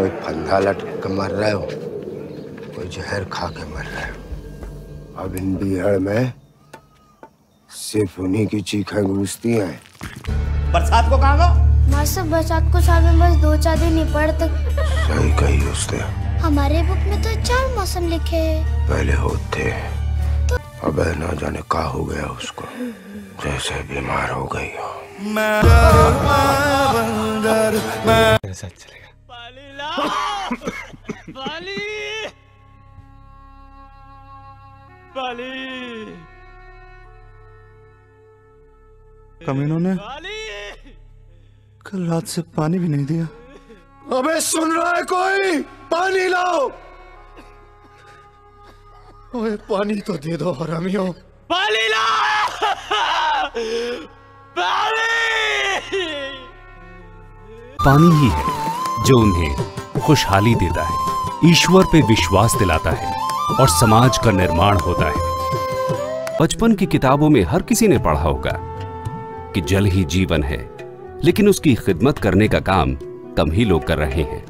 कोई फंदा लटक के मर रहे हो, कोई जहर खा के मर रहे हो। अब इन बीहड़ में सिर्फ उन्हीं की चीखें गूंजती हैं। बरसात को कहाँ गो? मास्टर बरसात को साल में बस 2-4 दिन ही पड़ते। सही कही उसने। हमारे बुक में तो 4 मौसम लिखे हैं। पहले होते तो... अब ना जाने का हो गया उसको, जैसे बीमार हो गई हो। मेरे साथ चलेगा। पाली पाली कमीनों ने कल रात से पानी भी नहीं दिया। अबे सुन रहा है कोई? पानी लाओ। ओए पानी तो दे दो हरामियों। पानी लाओ। पानी ही है जो उन्हें खुशहाली देता है, ईश्वर पे विश्वास दिलाता है और समाज का निर्माण होता है। बचपन की किताबों में हर किसी ने पढ़ा होगा कि जल ही जीवन है, लेकिन उसकी खिदमत करने का काम कम ही लोग कर रहे हैं।